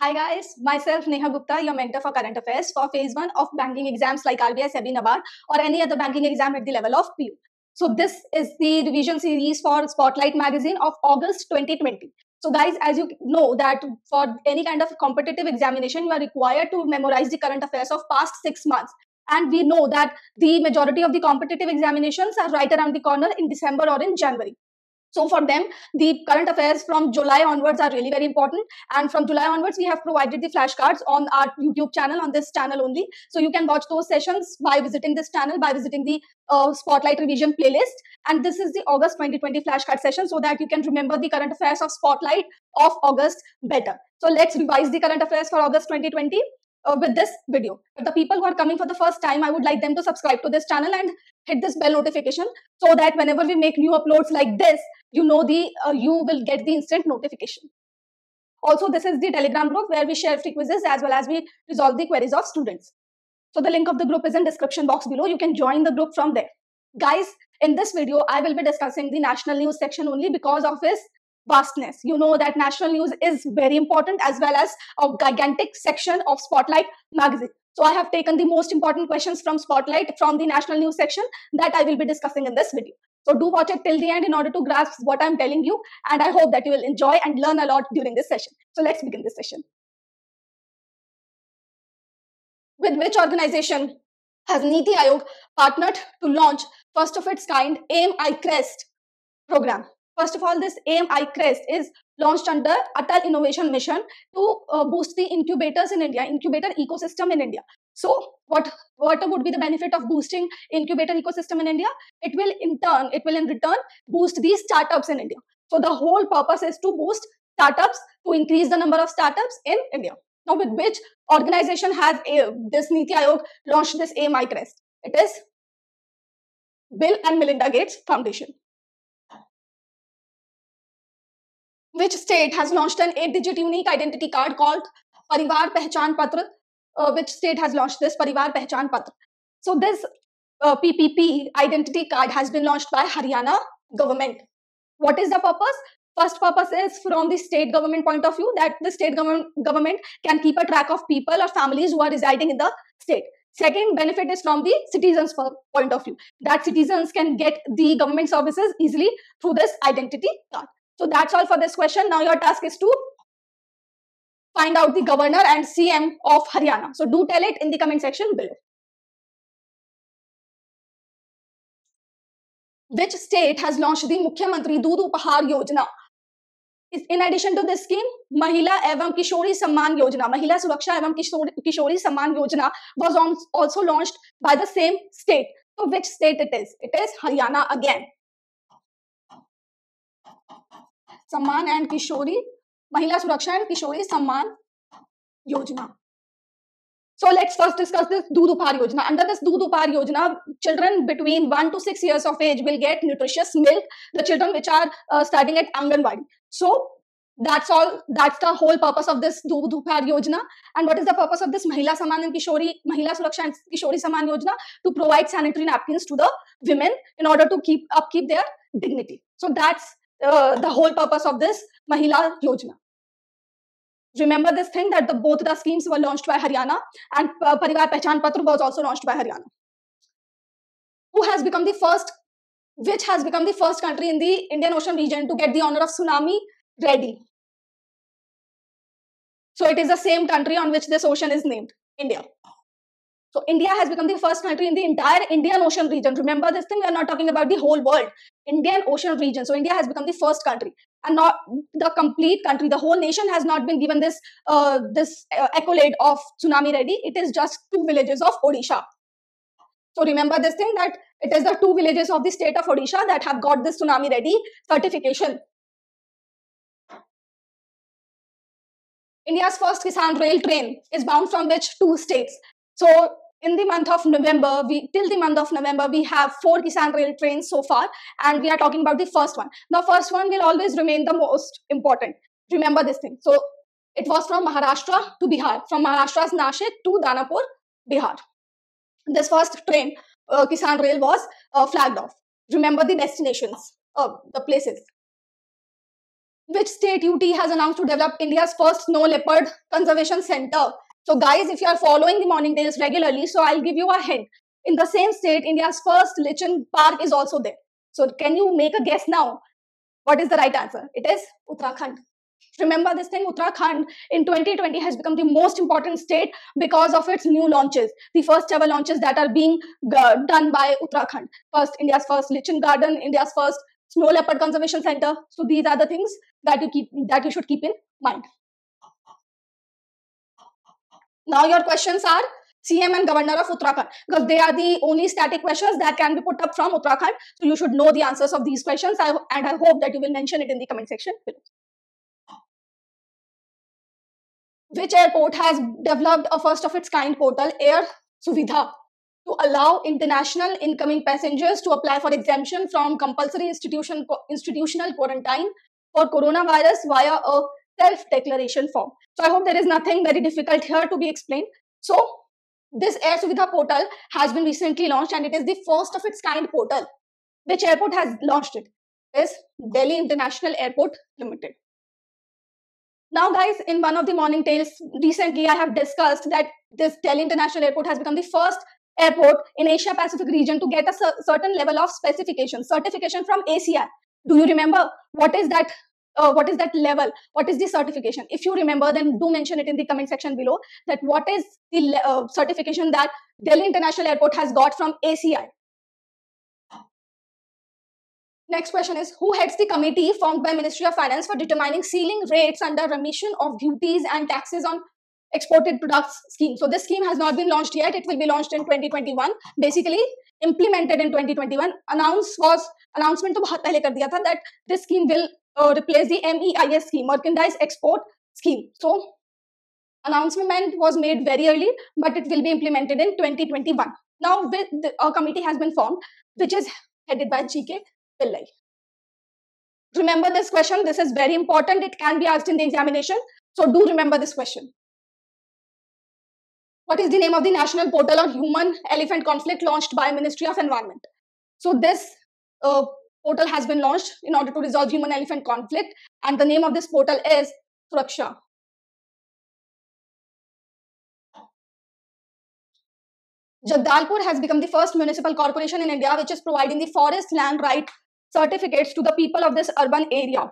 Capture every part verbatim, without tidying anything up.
Hi guys, myself Neha Gupta, your mentor for current affairs for phase one of banking exams like R B I, S B I, NABARD or any other banking exam at the level of P U. So this is the revision series for Spotlight Magazine of August twenty twenty. So guys, as you know that for any kind of competitive examination, you are required to memorize the current affairs of past six months. And we know that the majority of the competitive examinations are right around the corner in December or in January. So for them, the current affairs from July onwards are really very important. And from July onwards, we have provided the flashcards on our YouTube channel, on this channel only. So you can watch those sessions by visiting this channel, by visiting the uh, Spotlight Revision playlist. And this is the August twenty twenty flashcard session so that you can remember the current affairs of Spotlight of August better. So let's revise the current affairs for August twenty twenty. Uh, with this video. But the people who are coming for the first time, I would like them to subscribe to this channel and hit this bell notification so that whenever we make new uploads like this, you know the uh, you will get the instant notification. Also, this is the Telegram group where we share free quizzes as well as we resolve the queries of students. So the link of the group is in description box below. You can join the group from there. Guys, in this video, I will be discussing the national news section only because of its vastness. You know that national news is very important as well as a gigantic section of Spotlight magazine. So I have taken the most important questions from Spotlight from the national news section that I will be discussing in this video. So do watch it till the end in order to grasp what I'm telling you, and I hope that you will enjoy and learn a lot during this session. So let's begin this session. With which organization has NITI Aayog partnered to launch first of its kind AIM ICREST program? First of all, this AIM ICREST is launched under Atal Innovation Mission to uh, boost the incubators in India, incubator ecosystem in India. So what, what would be the benefit of boosting incubator ecosystem in India? It will in turn, it will in return boost these startups in India. So the whole purpose is to boost startups, to increase the number of startups in India. Now with which organization has uh, this NITI Aayog launched this AIM ICREST? It is Bill and Melinda Gates Foundation. Which state has launched an eight digit unique identity card called Parivar Pehchan Patra? Uh, which state has launched this Parivar Pehchan Patra? So this uh, P P P identity card has been launched by Haryana government. What is the purpose? First purpose is from the state government point of view, that the state government, government can keep a track of people or families who are residing in the state. Second benefit is from the citizens' point of view, that citizens can get the government services easily through this identity card. So that's all for this question. Now your task is to find out the governor and C M of Haryana. So do tell it in the comment section below. Which state has launched the Mukhyamantri Doodh Upahar Yojana? In addition to this scheme, Mahila Evam Kishori Samman Yojana, Mahila Suraksha Evam Kishori Samman Yojana was also launched by the same state. So which state it is? It is Haryana again. Samman and Kishori, Mahila Suraksha and Kishori Samman Yojana. So let's first discuss this Doodh Upahar Yojana. Under this Doodh Upahar Yojana, children between one to six years of age will get nutritious milk, the children which are uh, starting at Anganwadi. So that's all, that's the whole purpose of this Doodh Upahar Yojana. And what is the purpose of this Mahila Samman and Kishori, Mahila Suraksha and Kishori Samman Yojana? To provide sanitary napkins to the women in order to keep upkeep their dignity. So that's Uh, the whole purpose of this Mahila Yojana. Remember this thing that the, both the schemes were launched by Haryana, and uh, Parivar Pehchan Patra was also launched by Haryana. Who has become the first, which has become the first country in the Indian Ocean region to get the honor of tsunami ready? So it is the same country on which this ocean is named, India. So India has become the first country in the entire Indian Ocean region. Remember this thing, we are not talking about the whole world. Indian Ocean region. So India has become the first country, and not the complete country. The whole nation has not been given this, uh, this uh, accolade of tsunami ready. It is just two villages of Odisha. So remember this thing that it is the two villages of the state of Odisha that have got this tsunami ready certification. India's first Kisan Rail train is bound from which two states? So in the month of November, we till the month of November, we have four Kisan Rail trains so far, and we are talking about the first one. Now, first one will always remain the most important. Remember this thing. So it was from Maharashtra to Bihar, from Maharashtra's Nashik to Danapur, Bihar. This first train, uh, Kisan Rail, was uh, flagged off. Remember the destinations, uh, the places. which state U T has announced to develop India's first snow leopard conservation center? So guys, if you are following the morning tales regularly, so I'll give you a hint. In the same state, India's first lichen park is also there. So can you make a guess now? What is the right answer? It is Uttarakhand. Remember this thing, Uttarakhand in twenty twenty has become the most important state because of its new launches. The first ever launches that are being done by Uttarakhand. First, India's first lichen garden, India's first snow leopard conservation center. So these are the things that you keep that you should keep in mind. Now your questions are C M and Governor of Uttarakhand, because they are the only static questions that can be put up from Uttarakhand. So you should know the answers of these questions, I, and I hope that you will mention it in the comment section below. Which airport has developed a first of its kind portal, Air Suvidha, to allow international incoming passengers to apply for exemption from compulsory institution, institutional quarantine for coronavirus via a self-declaration form? So I hope there is nothing very difficult here to be explained. So this Air Suvidha portal has been recently launched and it is the first of its kind portal. Which airport has launched it? It is Delhi International Airport Limited. Now guys, in one of the morning tales recently, I have discussed that this Delhi International Airport has become the first airport in Asia Pacific region to get a certain level of specification, certification from A C I. Do you remember what is that? Uh, what is that level? What is the certification? If you remember, then do mention it in the comment section below that what is the uh, certification that Delhi International Airport has got from A C I. Next question is, who heads the committee formed by Ministry of Finance for determining ceiling rates under remission of duties and taxes on exported products scheme? So this scheme has not been launched yet. It will be launched in twenty twenty-one. Basically, implemented in twenty twenty-one. Announced was announcement to bahut pehle kar diya tha that this scheme will uh, replace the M E I S scheme, Merchandise Export Scheme. So announcement was made very early, but it will be implemented in twenty twenty-one. Now, with the, a committee has been formed, which is headed by G K Pillai. Remember this question. This is very important. It can be asked in the examination. So do remember this question. What is the name of the national portal on human-elephant conflict launched by Ministry of Environment? So this uh, portal has been launched in order to resolve human-elephant conflict, and the name of this portal is Prakasha. Jagdalpur has become the first municipal corporation in India which is providing the forest land right certificates to the people of this urban area.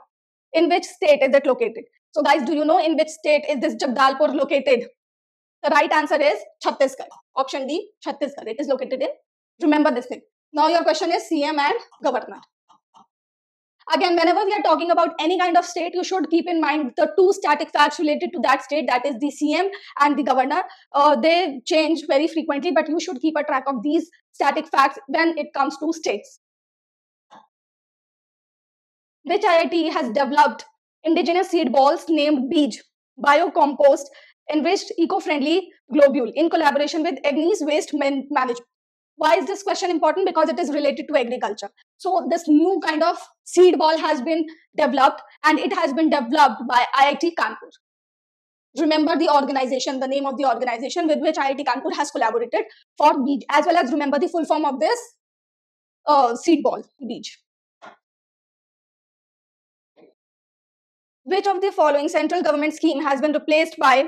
In which state is it located? So guys, do you know in which state is this Jagdalpur located? The right answer is Chhattisgarh. Option D, Chhattisgarh. It is located in, remember this thing. Now your question is C M and Governor. Again, whenever we are talking about any kind of state, you should keep in mind the two static facts related to that state, that is the C M and the Governor. Uh, they change very frequently, but you should keep a track of these static facts when it comes to states. Which I I T has developed indigenous seed balls named Beej, biocompost, enriched eco-friendly globule in collaboration with Agni's Waste Management? Why is this question important? Because it is related to agriculture. So this new kind of seed ball has been developed and it has been developed by I I T Kanpur. Remember the organization, the name of the organization with which I I T Kanpur has collaborated for Beej, as well as remember the full form of this uh, seed ball, Beej. Which of the following central government scheme has been replaced by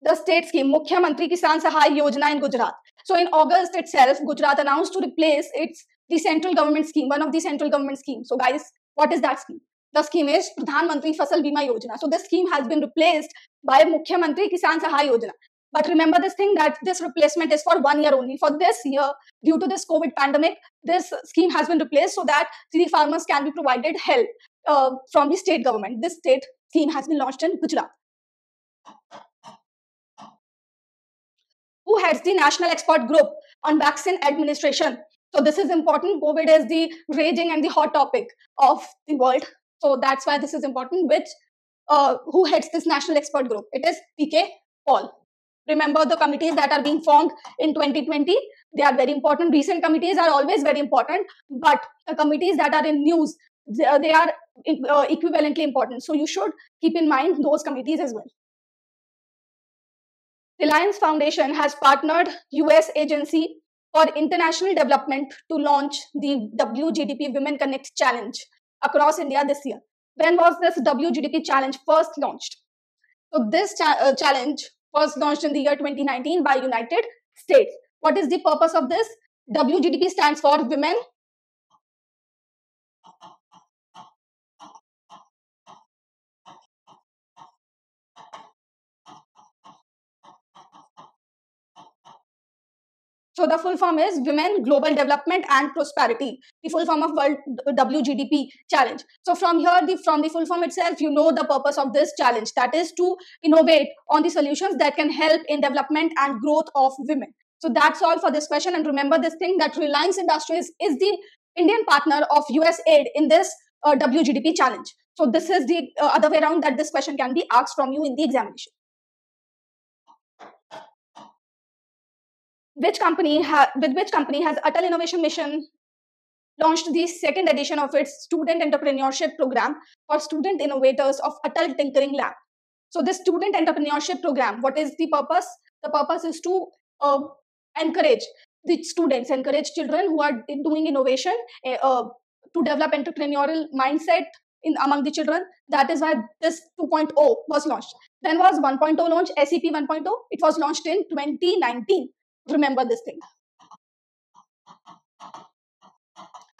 the state scheme, Mukhyamantri Kisan Sahay Yojana in Gujarat? So in August itself, Gujarat announced to replace its the central government scheme, one of the central government schemes. So guys, what is that scheme? The scheme is Pradhan Mantri Fasal Bima Yojana. So this scheme has been replaced by Mukhyamantri Kisan Sahay Yojana. But remember this thing, that this replacement is for one year only. For this year, due to this COVID pandemic, this scheme has been replaced so that the farmers can be provided help uh, from the state government. This state scheme has been launched in Gujarat. Who heads the National Expert Group on Vaccine Administration? So this is important. COVID is the raging and the hot topic of the world. So that's why this is important. Which, uh, who heads this National Expert Group? It is P K Paul. Remember the committees that are being formed in twenty twenty. They are very important. Recent committees are always very important. But the committees that are in news, they are, they are uh, equivalently important. So you should keep in mind those committees as well. Reliance Foundation has partnered U S Agency for International Development to launch the W G D P Women Connect Challenge across India this year. When was this W G D P challenge first launched? So this cha- uh, challenge was launched in the year twenty nineteen by United States. What is the purpose of this? W G D P stands for Women So the full form is Women Global Development and Prosperity, the full form of World W G D P Challenge. So from here, the, from the full form itself, you know the purpose of this challenge, that is to innovate on the solutions that can help in development and growth of women. So that's all for this question. And remember this thing that Reliance Industries is the Indian partner of U S A I D in this uh, W G D P Challenge. So this is the uh, other way around that this question can be asked from you in the examination. Which company ha with which company has Atal Innovation Mission launched the second edition of its student entrepreneurship program for student innovators of Atal Tinkering Lab? So this student entrepreneurship program, what is the purpose? The purpose is to uh, encourage the students, encourage children who are doing innovation uh, uh, to develop entrepreneurial mindset in among the children. That is why this two point oh was launched. When was one point oh launched? S E P one point oh, it was launched in twenty nineteen. Remember this thing.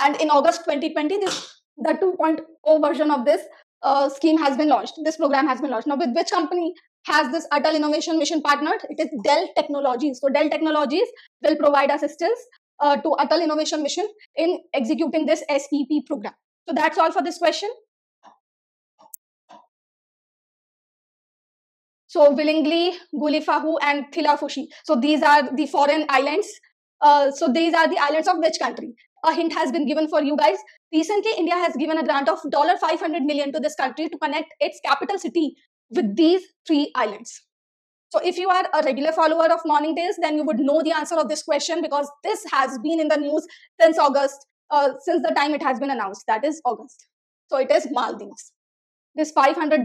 And in August twenty twenty, this, the two point oh version of this uh, scheme has been launched. This program has been launched. Now, with which company has this Atal Innovation Mission partnered? It is Dell Technologies. So, Dell Technologies will provide assistance uh, to Atal Innovation Mission in executing this S P P program. So, that's all for this question. So Willingly, Gulifahu and Thilafushi. So these are the foreign islands. Uh, so these are the islands of which country? A hint has been given for you guys. Recently, India has given a grant of five hundred million dollars to this country to connect its capital city with these three islands. So if you are a regular follower of Morning Tales, then you would know the answer of this question because this has been in the news since August, uh, since the time it has been announced, that is August. So it is Maldives. This five hundred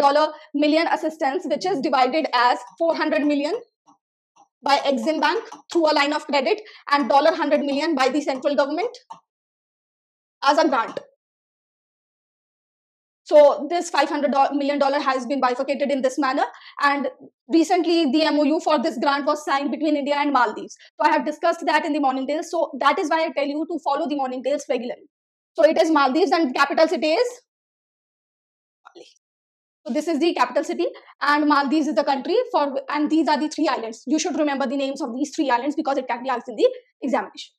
million dollar assistance, which is divided as four hundred million by Exim Bank through a line of credit and one hundred million dollars by the central government as a grant. So this five hundred million dollars has been bifurcated in this manner. And recently, the M O U for this grant was signed between India and Maldives. So I have discussed that in the Morning Tales. So that is why I tell you to follow the Morning Tales regularly. So it is Maldives and capital city is. So this is the capital city and Maldives is the country for, and these are the three islands. You should remember the names of these three islands because it can be asked in the examination.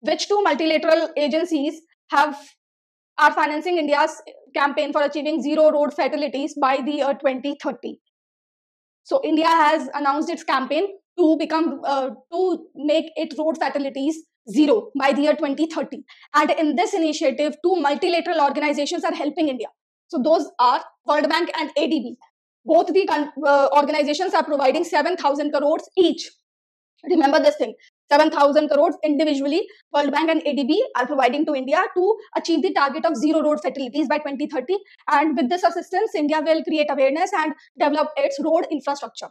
Which two multilateral agencies have are financing India's campaign for achieving zero road fatalities by the year twenty thirty? So India has announced its campaign to become uh, to make its road fatalities zero by the year twenty thirty. And in this initiative, two multilateral organizations are helping India. So those are World Bank and A D B. Both the uh, organizations are providing seven thousand crores each. Remember this thing, seven thousand crores individually, World Bank and A D B are providing to India to achieve the target of zero road fatalities by twenty thirty. And with this assistance, India will create awareness and develop its road infrastructure.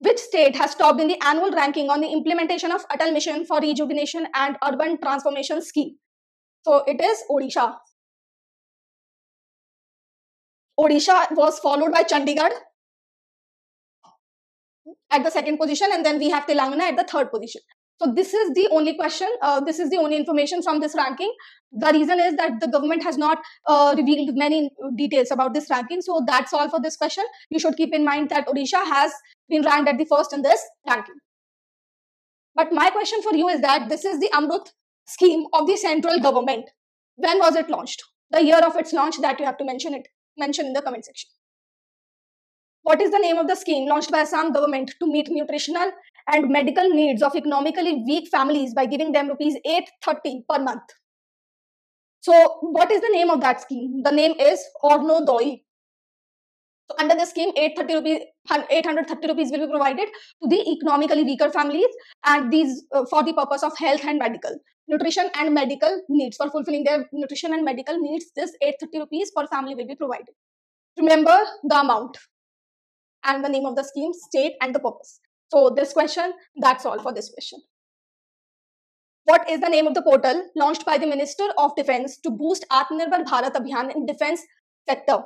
Which state has topped in the annual ranking on the implementation of Atal Mission for Rejuvenation and Urban Transformation Scheme? So it is Odisha. Odisha was followed by Chandigarh at the second position, and then we have Telangana at the third position. So this is the only question, uh, this is the only information from this ranking. The reason is that the government has not uh, revealed many details about this ranking. So that's all for this question. You should keep in mind that Odisha has been ranked at the first in this ranking. But my question for you is that this is the Amrut scheme of the central government. When was it launched? The year of its launch that you have to mention it, mention in the comment section. What is the name of the scheme launched by Assam government to meet nutritional and medical needs of economically weak families by giving them rupees eight hundred thirty per month? So what is the name of that scheme? The name is Ornodoi. So under the scheme, eight hundred thirty rupees will be provided to the economically weaker families, and these uh, for the purpose of health and medical, nutrition and medical needs. For fulfilling their nutrition and medical needs, this eight hundred thirty rupees per family will be provided. Remember the amount and the name of the scheme, state and the purpose. So this question, that's all for this question. What is the name of the portal launched by the Minister of Defence to boost Atmanirbhar Bharat Abhiyan in defence sector?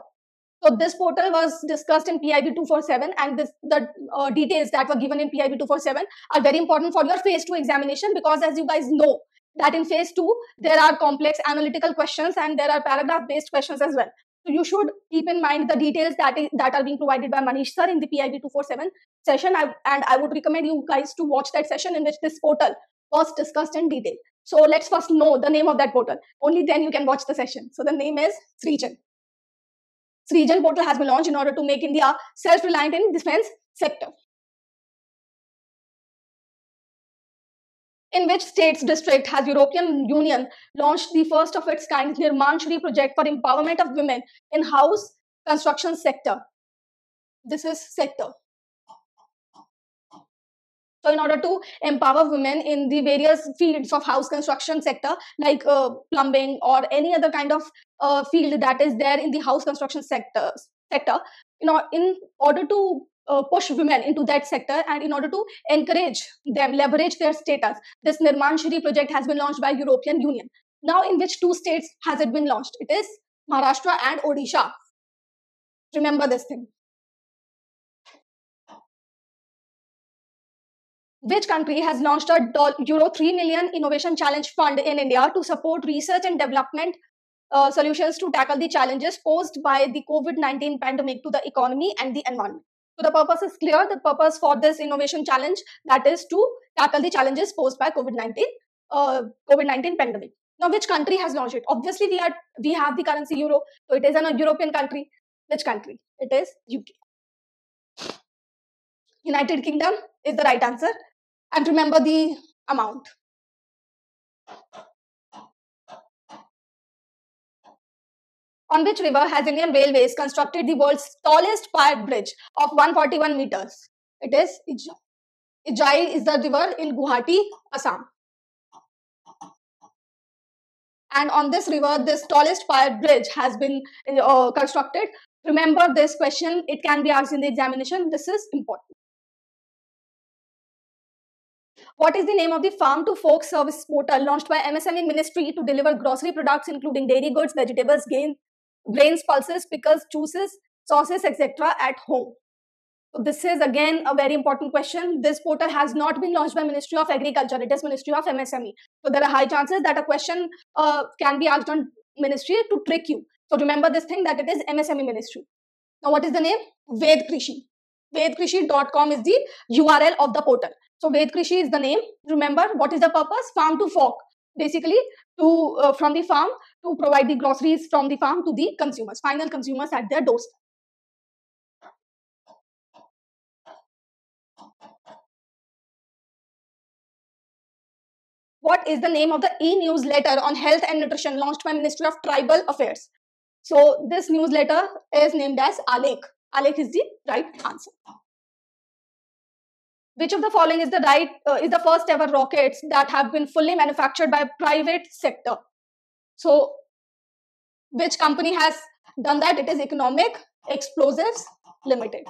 So this portal was discussed in P I B two forty-seven, and this, the uh, details that were given in P I B two forty-seven are very important for your phase two examination, because as you guys know that in phase two, there are complex analytical questions and there are paragraph based questions as well. So you should keep in mind the details that, is, that are being provided by Manish sir in the P I B two forty-seven session. I, and I would recommend you guys to watch that session in which this portal was discussed in detail. So let's first know the name of that portal. Only then you can watch the session. So the name is Srijan. Srijan portal has been launched in order to make India self-reliant in defense sector. In which state's district has European Union launched the first of its kind Nirmanshree project for empowerment of women in house construction sector? This is sector. So in order to empower women in the various fields of house construction sector, like uh, plumbing or any other kind of uh, field that is there in the house construction sector, sector you know, in order to Uh, push women into that sector and in order to encourage them, leverage their status. This Nirmanshree project has been launched by European Union. Now, in which two states has it been launched? It is Maharashtra and Odisha. Remember this thing. Which country has launched a Euro three million Innovation Challenge Fund in India to support research and development uh, solutions to tackle the challenges posed by the COVID nineteen pandemic to the economy and the environment? So the purpose is clear. The purpose for this innovation challenge, that is to tackle the challenges posed by COVID nineteen pandemic. Now, which country has launched it? Obviously, we, are, we have the currency euro, so it is an, a European country. Which country? It is U K. United Kingdom is the right answer. And remember the amount. On which river has Indian Railways constructed the world's tallest pier bridge of one hundred forty-one meters? It is Ijai. Ijai is the river in Guwahati, Assam. And on this river, this tallest pier bridge has been uh, constructed. Remember this question, it can be asked in the examination. This is important. What is the name of the farm to fork service portal launched by M S M E Ministry to deliver grocery products including dairy goods, vegetables, grains, grains, pulses, pickles, juices, sauces, et cetera at home? So this is again a very important question. This portal has not been launched by Ministry of Agriculture. It is Ministry of M S M E. So there are high chances that a question uh, can be asked on Ministry to trick you. So remember this thing, that it is M S M E Ministry. Now what is the name? Vedkrishi. Vedkrishi dot com is the U R L of the portal. So Vedkrishi is the name. Remember, what is the purpose? Farm to fork. Basically, to uh, from the farm to provide the groceries from the farm to the consumers, final consumers at their doorstep. What is the name of the e-newsletter on health and nutrition launched by Ministry of Tribal Affairs? So this newsletter is named as Alek. Alek is the right answer. Which of the following is the right uh, is the first ever rockets that have been fully manufactured by private sector? So, which company has done that? It is Economic Explosives Limited.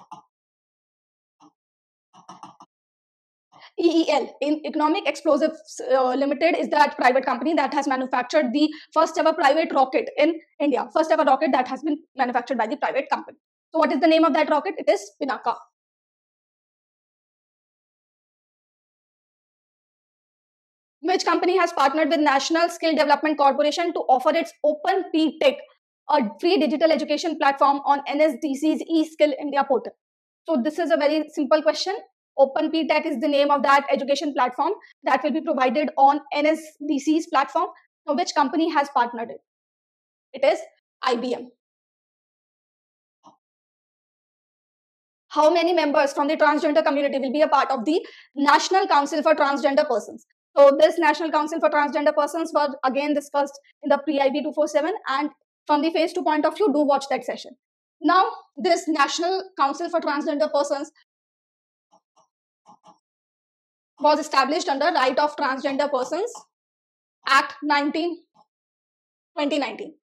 E E L, in Economic Explosives uh, Limited, is that private company that has manufactured the first ever private rocket in India. First ever rocket that has been manufactured by the private company. So, what is the name of that rocket? It is Pinaka. Which company has partnered with National Skill Development Corporation to offer its Open P-Tech, a free digital education platform on N S D C's eSkill India portal? So this is a very simple question. Open P-Tech is the name of that education platform that will be provided on N S D C's platform. Now, which company has partnered it? It is I B M. How many members from the transgender community will be a part of the National Council for Transgender Persons? So this National Council for Transgender Persons was again discussed in the pre I B two forty-seven, and from the phase two point of view, do watch that session. Now, this National Council for Transgender Persons was established under Right of Transgender Persons Act nineteen twenty nineteen.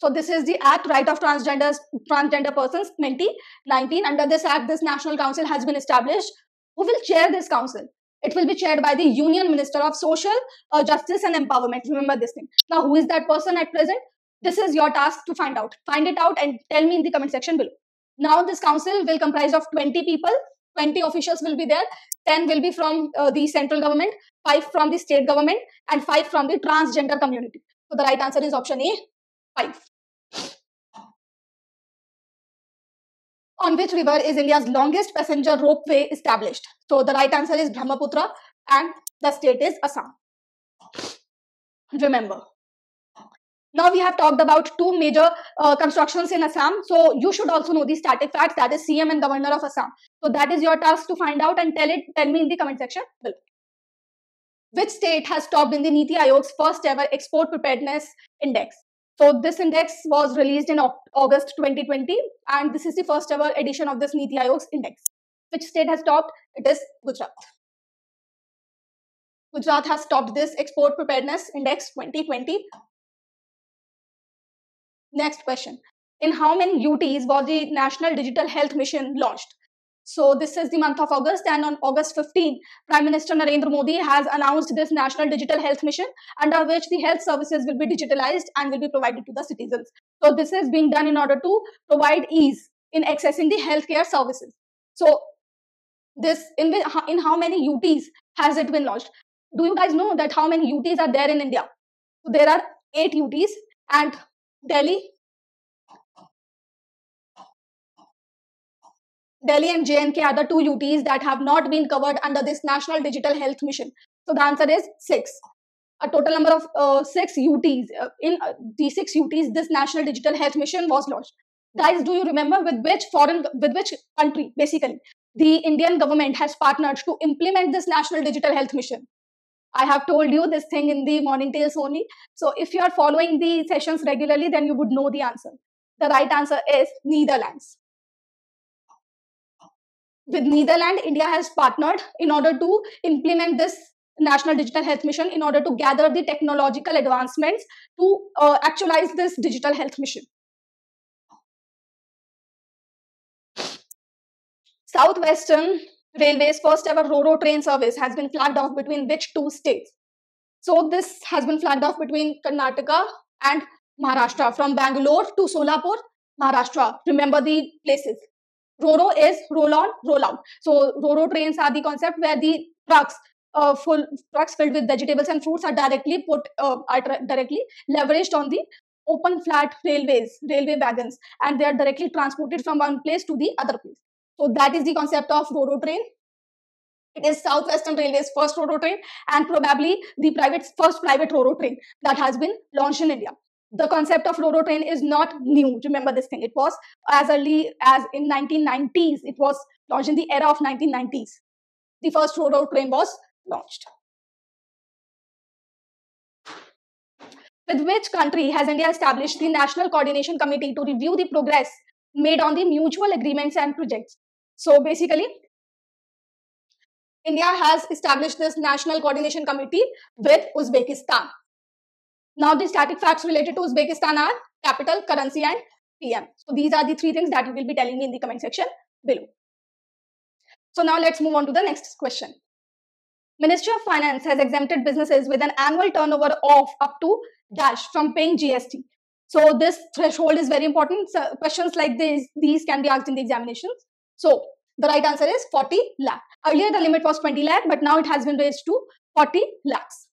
So this is the Act Right of Transgenders, Transgender Persons twenty nineteen. Under this Act, this National Council has been established. Who will chair this council? It will be chaired by the Union Minister of Social uh, Justice and Empowerment. Remember this thing. Now, who is that person at present? This is your task to find out. Find it out and tell me in the comment section below. Now, this council will comprise of twenty people. twenty officials will be there. ten will be from uh, the central government, five from the state government, and five from the transgender community. So the right answer is option A, five. On which river is India's longest passenger ropeway established? So the right answer is Brahmaputra, and the state is Assam. Remember. Now we have talked about two major uh, constructions in Assam. So you should also know the static facts, that is C M and Governor of Assam. So that is your task to find out and tell it. Tell me in the comment section below. Which state has topped in the NITI Aayog's first ever Export Preparedness Index? So this index was released in August twenty twenty, and this is the first ever edition of this NITI Aayog's index. Which state has topped? It is Gujarat. Gujarat has topped this Export Preparedness Index twenty twenty. Next question. In how many U Ts was the National Digital Health Mission launched? So this is the month of August, and on August fifteenth, Prime Minister Narendra Modi has announced this National Digital Health Mission, under which the health services will be digitalized and will be provided to the citizens. So this is being done in order to provide ease in accessing the healthcare services. So this in, in how many U Ts has it been launched? Do you guys know that how many U Ts are there in India? So there are eight U Ts, and Delhi, Delhi and J and K are the two U Ts that have not been covered under this National Digital Health Mission. So the answer is six. A total number of uh, six U Ts. Uh, in uh, the six U Ts, this National Digital Health Mission was launched. Guys, do you remember with which foreign, with which country, basically, the Indian government has partnered to implement this National Digital Health Mission? I have told you this thing in the morning tales only. So if you are following the sessions regularly, then you would know the answer. The right answer is Netherlands. With Netherlands, India has partnered in order to implement this National Digital Health Mission, in order to gather the technological advancements to uh, actualize this digital health mission. Southwestern Railway's first ever RORO train service has been flagged off between which two states? So this has been flagged off between Karnataka and Maharashtra, from Bangalore to Solapur, Maharashtra. Remember the places. RORO is roll on, roll out. So RORO trains are the concept where the trucks, uh, full trucks filled with vegetables and fruits, are directly put, uh, are directly leveraged on the open flat railways, railway wagons, and they are directly transported from one place to the other place. So that is the concept of RORO train. It is Southwestern Railway's first RORO train, and probably the private first private RORO train that has been launched in India. The concept of RORO train is not new. Remember this thing. It was as early as in nineteen nineties. It was launched in the era of nineteen nineties. The first RORO train was launched. With which country has India established the National Coordination Committee to review the progress made on the mutual agreements and projects? So basically, India has established this National Coordination Committee with Uzbekistan. Now the static facts related to Uzbekistan are capital, currency, and P M. So these are the three things that you will be telling me in the comment section below. So now let's move on to the next question. Ministry of Finance has exempted businesses with an annual turnover of up to dash from paying G S T. So this threshold is very important. So questions like this, these can be asked in the examinations. So the right answer is forty lakh. Earlier the limit was twenty lakh, but now it has been raised to forty lakhs.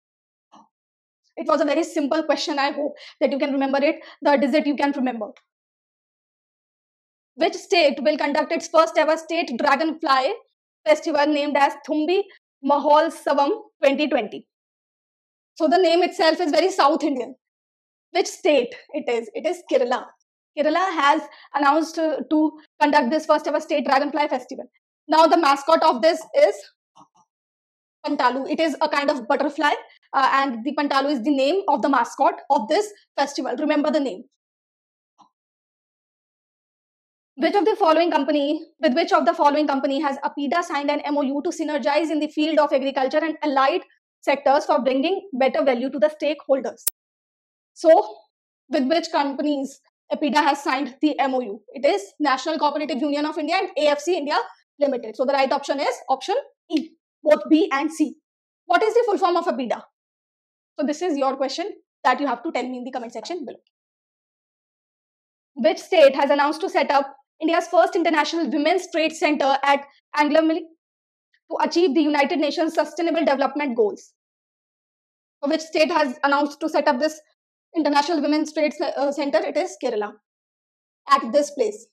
It was a very simple question. I hope that you can remember it. The digit you can remember. Which state will conduct its first ever state dragonfly festival named as Thumbi Maholsavam twenty twenty? So the name itself is very South Indian. Which state it is? It is Kerala. Kerala has announced uh, to conduct this first ever state dragonfly festival. Now the mascot of this is Pantalu. It is a kind of butterfly, uh, and the Pantalu is the name of the mascot of this festival. Remember the name. Which of the following company, with which of the following company has APIDA signed an M O U to synergize in the field of agriculture and allied sectors for bringing better value to the stakeholders? So with which companies APIDA has signed the M O U. It is National Cooperative Union of India and A F C India Limited. So the right option is option E, both B and C. What is the full form of APIDA? So this is your question that you have to tell me in the comment section below. Which state has announced to set up India's first international women's trade center at Angulem to achieve the United Nations Sustainable Development Goals? So which state has announced to set up this International Women's Trade Center? It is Kerala, at this place,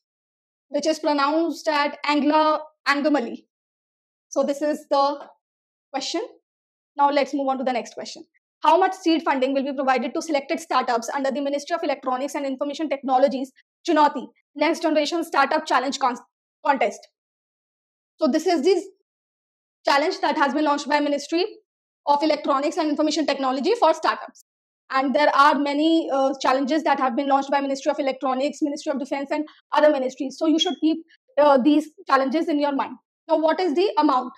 which is pronounced at Angla Angamali. So this is the question. Now let's move on to the next question. How much seed funding will be provided to selected startups under the Ministry of Electronics and Information Technologies Chunauti Next Generation Startup Challenge Contest? So this is the challenge that has been launched by Ministry of Electronics and Information Technology for startups. And there are many uh, challenges that have been launched by Ministry of Electronics, Ministry of Defense and other ministries. So you should keep uh, these challenges in your mind. Now, what is the amount?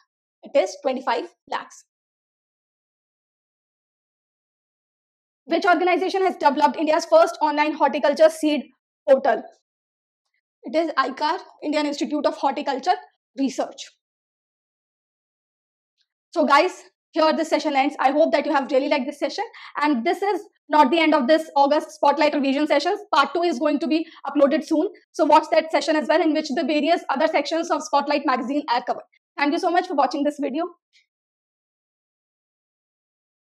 It is twenty-five lakhs. Which organization has developed India's first online horticulture seed portal? It is I C A R, Indian Institute of Horticulture Research. So guys, here this session ends. I hope that you have really liked this session, and this is not the end of this August Spotlight revision sessions. Part two is going to be uploaded soon. So watch that session as well, in which the various other sections of Spotlight magazine are covered. Thank you so much for watching this video.